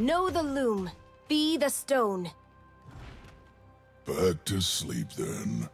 Know the loom, be the stone. Back to sleep then.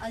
A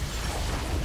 disconnected.